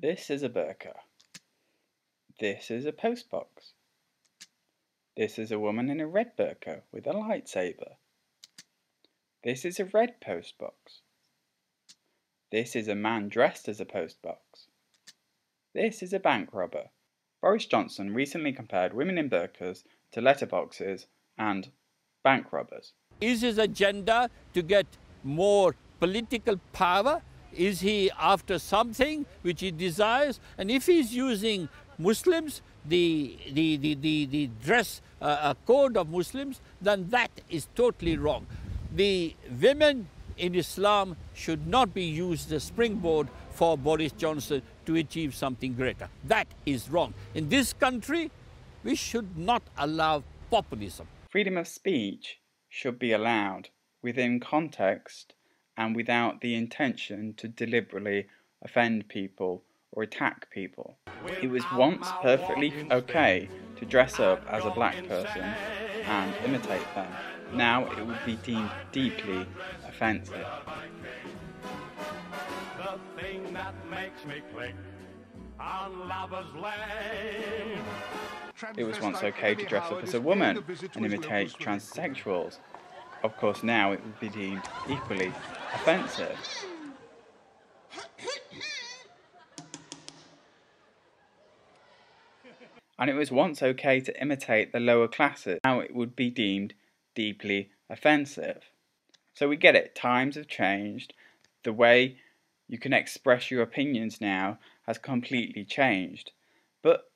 This is a burqa. This is a postbox. This is a woman in a red burqa with a lightsaber. This is a red postbox. This is a man dressed as a postbox. This is a bank robber. Boris Johnson recently compared women in burqas to letterboxes and bank robbers. Is his agenda to get more political power? Is he after something which he desires? And if he's using Muslims, the dress code of Muslims, then that is totally wrong. The women in Islam should not be used as springboard for Boris Johnson to achieve something greater. That is wrong. In this country, we should not allow populism. Freedom of speech should be allowed within context and without the intention to deliberately offend people or attack people. It was once perfectly okay to dress up as a black person and imitate them. Now it would be deemed deeply offensive. The thing that makes me click on Lover's Lane. It was once okay to dress up as a woman and imitate transsexuals. Of course, now it would be deemed equally offensive. And it was once okay to imitate the lower classes. Now it would be deemed deeply offensive. So we get it, times have changed. The way you can express your opinions now has completely changed. But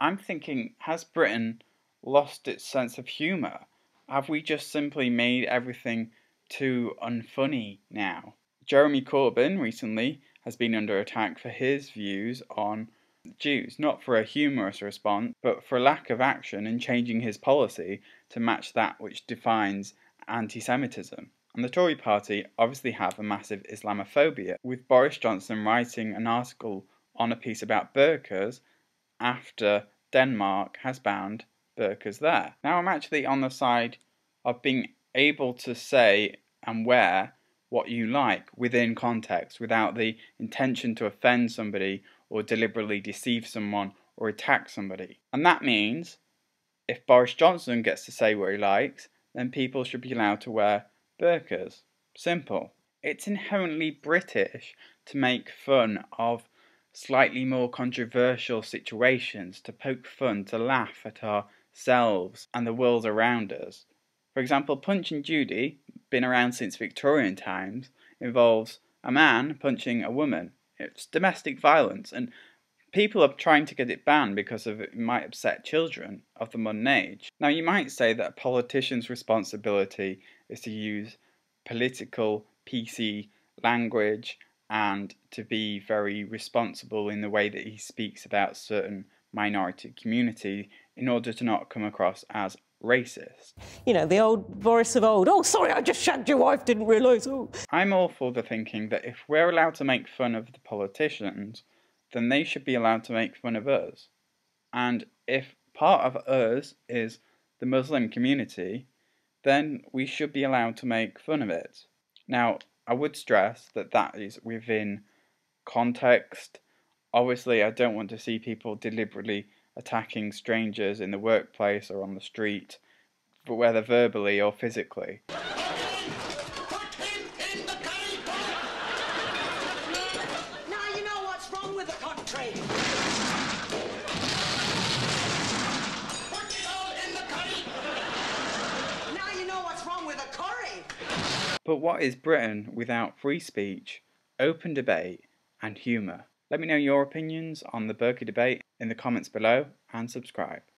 I'm thinking, has Britain lost its sense of humour? Have we just simply made everything too unfunny now? Jeremy Corbyn recently has been under attack for his views on Jews, not for a humorous response, but for lack of action and changing his policy to match that which defines anti-Semitism. And the Tory party obviously have a massive Islamophobia, with Boris Johnson writing an article on a piece about burqas after Denmark has banned burqas there. Now I'm actually on the side of being able to say and wear what you like within context, without the intention to offend somebody or deliberately deceive someone or attack somebody. And that means if Boris Johnson gets to say what he likes, then people should be allowed to wear burqas. Simple. It's inherently British to make fun of slightly more controversial situations, to poke fun, to laugh at ourselves and the world around us. For example, Punch and Judy, been around since Victorian times, involves a man punching a woman. It's domestic violence, and people are trying to get it banned because of it might upset children of the modern age. Now you might say that a politician's responsibility is to use political PC language and to be very responsible in the way that he speaks about certain minority community in order to not come across as racist. You know, the old Boris of old, oh sorry I just shagged your wife, didn't realise, oh. I'm all for the thinking that if we're allowed to make fun of the politicians, then they should be allowed to make fun of us. And if part of us is the Muslim community, then we should be allowed to make fun of it. Now, I would stress that that is within context. Obviously, I don't want to see people deliberately attacking strangers in the workplace or on the street, but whether verbally or physically. Put him in the curry pot. Now you know what's wrong with the country. Put it all in the curry. Now you know what's wrong with the curry. But what is Britain without free speech, open debate and humour? Let me know your opinions on the burqa debate in the comments below and subscribe.